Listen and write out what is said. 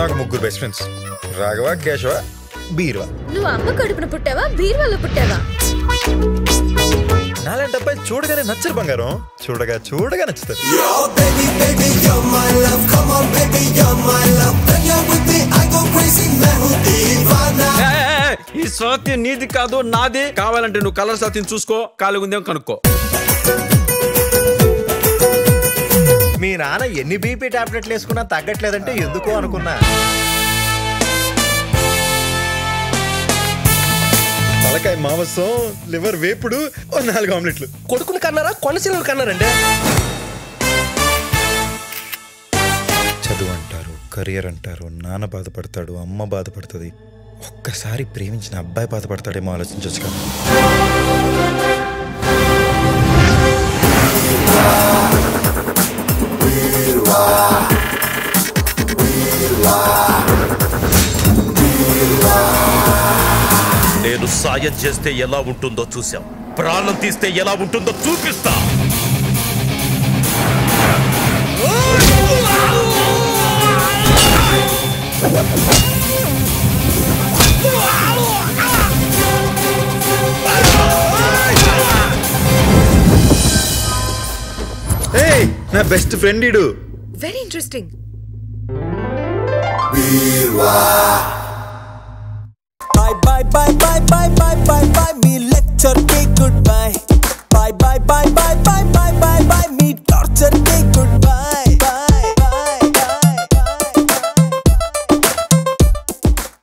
నాకు ముగ్గురు best friends, Raghava, Keshava, బీరువా. నువ్వు అమ్మ కడుపున పుట్టావా బీరువాలో పుట్టావా? నాలాంటి అబ్బాయి చూడగానే నచ్చరు బంగారం, చూడగా చూడగా నచ్చుతారు. ఈ సోతి నీది కాదు నాది. కావాలంటే నువ్వు కలర్ సోతిని చూసుకో, కాలుగుందేమో కనుక్కో. మీ నాన్న ఎన్ని బీపీ టాబ్లెట్లు వేసుకున్నా తగ్గట్లేదంటే ఎందుకో అనుకున్నా. తలకాయ మాంసం, లివర్ వేపుడు, 4 ఆమ్లెట్లు. కొడుకుని కన్నారా కొనసీలు కన్నారండి. చదువు అంటారు, కెరియర్ అంటారు, నాన్న బాధపడతాడు, అమ్మ బాధపడుతుంది. ఒక్కసారి ప్రేమించిన అబ్బాయి బాధపడతాడేమో ఆలోచించవచ్చు కదా. నేను సాయం చేస్తే ఎలా ఉంటుందో చూశాం, ప్రాణం తీస్తే ఎలా ఉంటుందో చూపిస్తా. ఏయ్, నా బెస్ట్ ఫ్రెండ్ ఇడు. Very interesting. Bye bye bye bye bye bye bye bye. Me lecture cake.